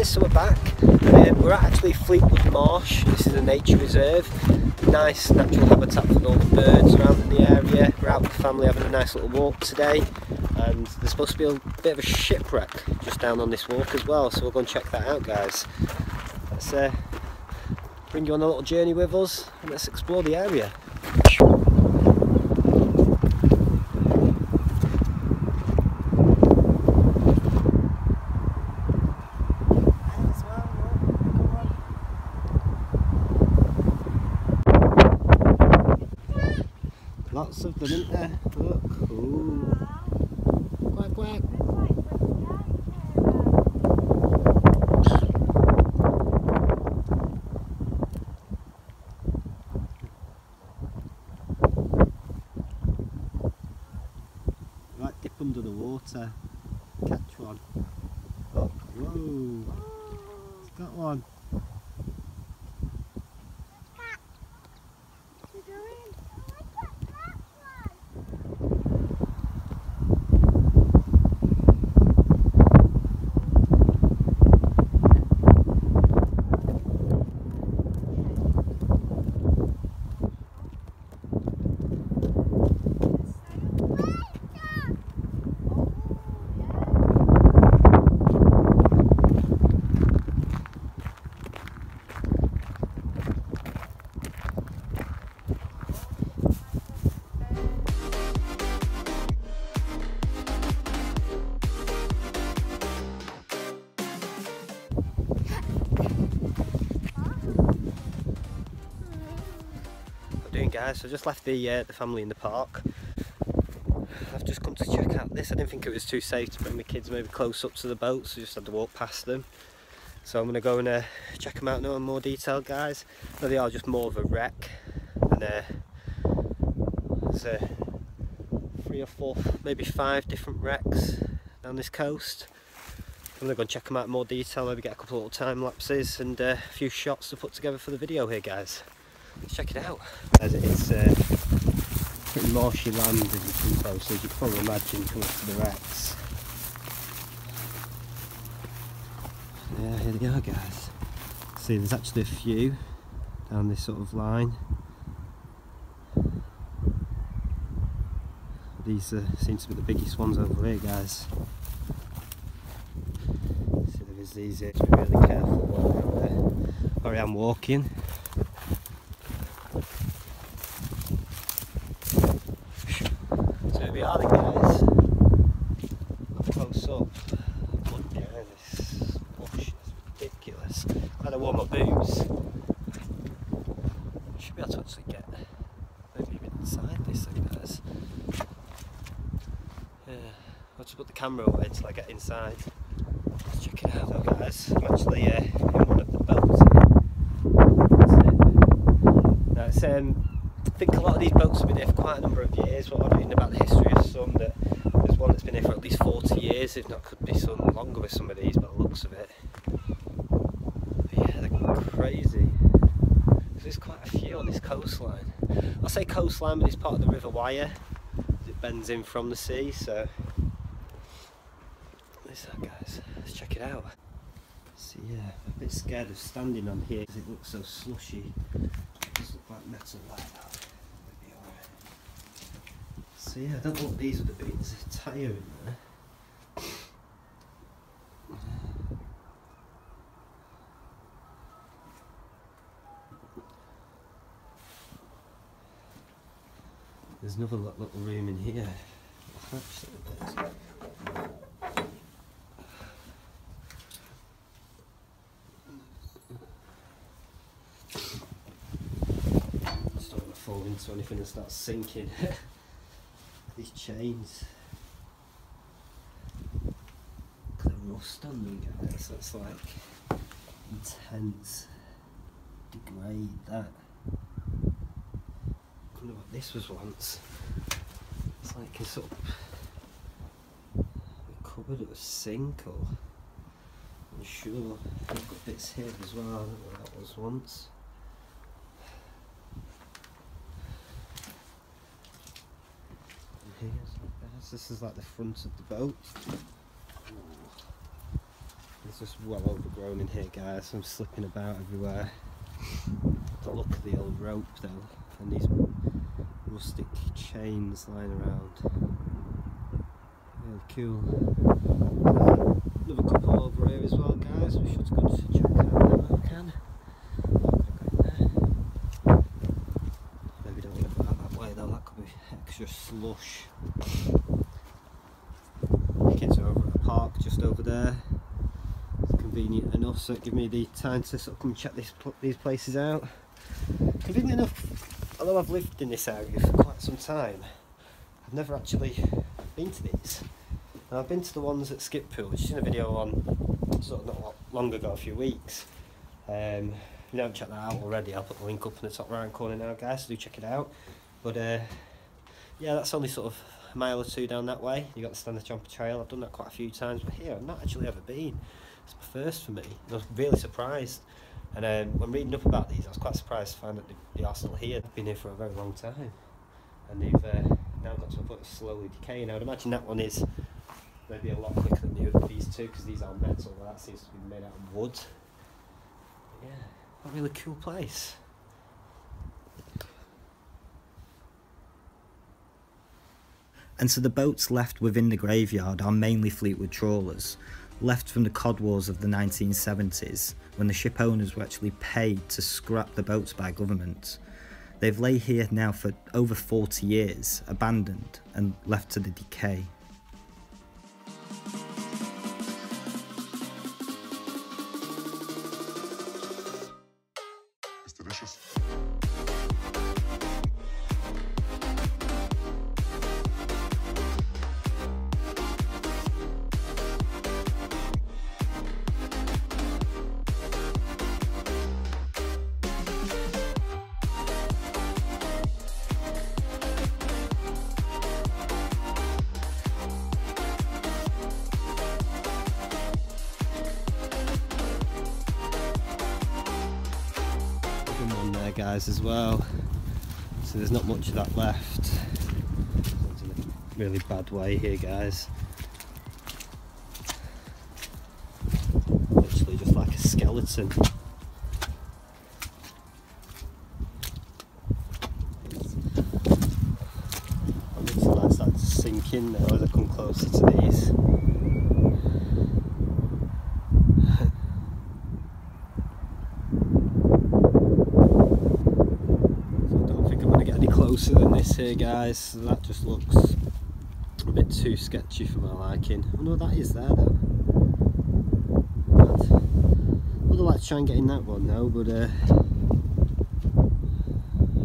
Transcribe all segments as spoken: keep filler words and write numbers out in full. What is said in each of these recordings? guys, so we're back. Um, we're at actually Fleetwood Marsh. This is a nature reserve. Nice natural habitat for all the birds around in the area. We're out with the family having a nice little walk today, and there's supposed to be a bit of a shipwreck just down on this walk as well, so we'll go and check that out, guys. Let's uh, bring you on a little journey with us and let's explore the area. Lots of them, isn't there? Look. Ooh. Quack, quack. Right, dip under the water. Catch one. Look. Whoa. It's got one. Guys, so I just left the uh, the family in the park. I've just come to check out this. I didn't think it was too safe to bring the kids maybe close up to the boat, so I just had to walk past them. So I'm going to go and uh, check them out now in more detail, guys. No, they are just more of a wreck, and uh, there's uh, three or four, maybe five different wrecks down this coast. I'm going to go and check them out in more detail, maybe get a couple of little time lapses and uh, a few shots to put together for the video here, guys. Let's check it out. It's uh, pretty marshy land as you come close, as you can probably imagine, coming up to the wrecks. Yeah, here they are, guys. See, there's actually a few down this sort of line. These uh, seem to be the biggest ones over here, guys. So there is these here, to be really careful while I'm out there. Sorry, I'm walking. Are they, guys? Up close up. Oh, yeah, this wash is ridiculous. Glad I wore my boots. Should be able to actually get maybe even inside this thing, guys. Yeah, I'll just put the camera away until I get inside. Let's check it out, though, guys. I'm actually uh, in one of the boats here. That's it. That's, um, I think a lot of these boats have been here for quite a number of years. What I've written about the history of some, that there's one that's been here for at least forty years, if not could be some longer with some of these by the looks of it. But yeah, they're crazy. There's quite a few on this coastline. I say coastline, but it's part of the River Wyre. It bends in from the sea, so... What's that, guys? Let's check it out. So yeah, I'm a bit scared of standing on here because it looks so slushy. It does look like metal like that. So yeah, I don't know what these would have been. There's a tyre in there. There's another little room in here. Just don't want to fall into anything and start sinking. These chains. Because they're all standing, guys, that's like intense. Degrade that. I wonder what this was once. It's like a sort of cupboard or a sink, or I'm sure. I've got bits here as well, I don't know what that was once. This is like the front of the boat. There's just well overgrown in here, guys. I'm slipping about everywhere. But look at the old rope though, and these rustic chains lying around. Really cool. Another couple over here as well, guys. We should go to check out whenever we can. Maybe don't want to go out that way though. That could be extra slush. Kids are over at the park just over there. It's convenient enough, so it gives me the time to sort of come check this, these places out. Convenient enough, although I've lived in this area for quite some time, I've never actually been to these. And I've been to the ones at Skippool, which is in a video on sort of not long ago, a few weeks. Um, if you haven't checked that out already, I'll put the link up in the top right corner now, guys, so do check it out. But uh, yeah, that's only sort of a mile or two down that way. You got the Stand the Jumper Trail. I've done that quite a few times, but here I've not actually ever been. It's my first for me, and I was really surprised. And um, when reading up about these, I was quite surprised to find that they are still here. They've been here for a very long time, and they've uh, now got to a point of slowly decaying. I would imagine that one is maybe a lot quicker than the these two, because these are metal. Well, that seems to be made out of wood. But yeah, a really cool place. And so the boats left within the graveyard are mainly Fleetwood trawlers, left from the Cod Wars of the nineteen seventies, when the ship owners were actually paid to scrap the boats by government. They've lay here now for over forty years, abandoned and left to the decay. It's delicious. Guys as well, so there's not much of that left. It's in a really bad way here, guys. Literally just like a skeleton. I'm starting to sink in now as I come closer to these. Than this here, guys, so that just looks a bit too sketchy for my liking. Oh no, that is there though. I'd like to try and get in that one now, but uh,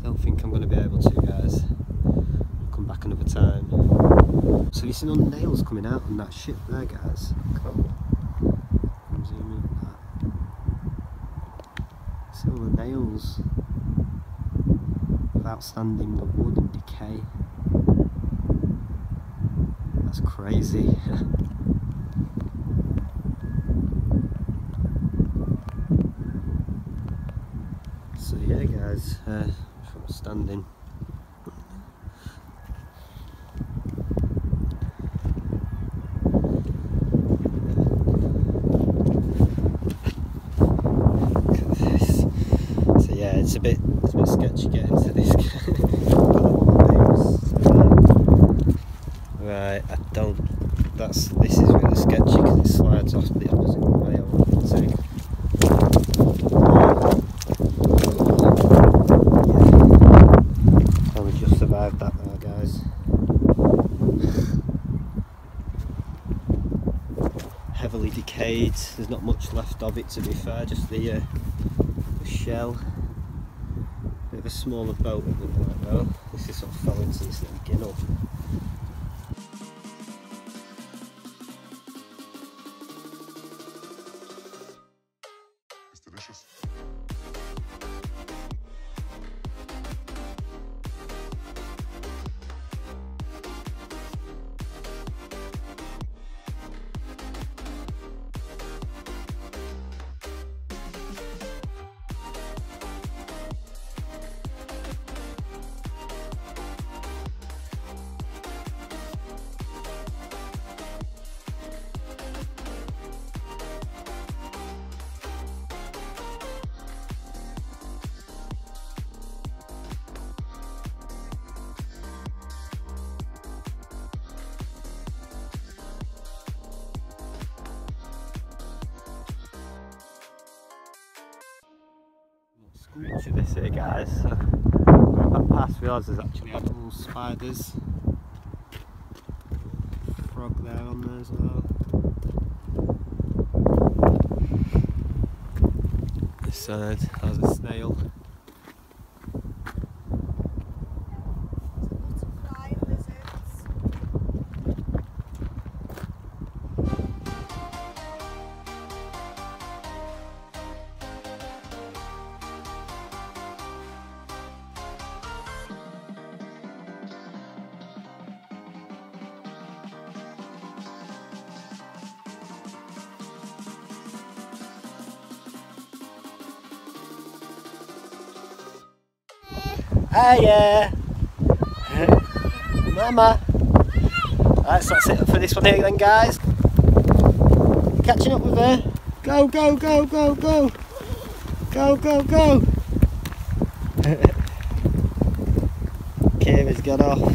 I don't think I'm going to be able to, guys. I'll come back another time. So you seen all the nails coming out on that ship there, guys? Cool. Zoom in that. See all the nails. Outstanding, the wood and decay. That's crazy. So yeah, guys, uh, from standing. So yeah, it's a bit. It's a bit sketchy getting to this. Right, I don't. That's this is really sketchy because it slides off the opposite way. I want to take. Yeah. Oh, we just survived that now, guys. Heavily decayed. There's not much left of it, to be fair. Just the, uh, the shell. Bit of a smaller boat it looked like though. This is sort of fell into this little ginnel. It's delicious. screech of this here, guys. So, going back past, realise there's actually actual spiders. Frog there on there as well. This side has a snail. Hiya! Mama! Alright, so that's it for this one here then, guys. Catching up with her. Go, go, go, go, go! Go, go, go! Kira's got off.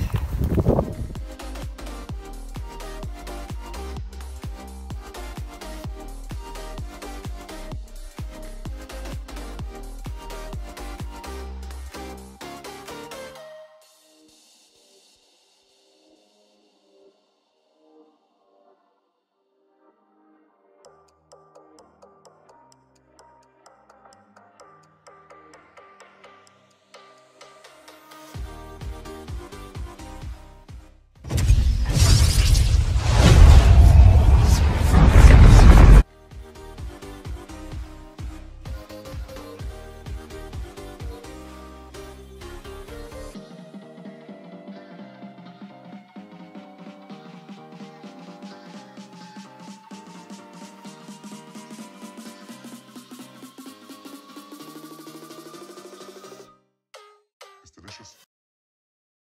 Delicious.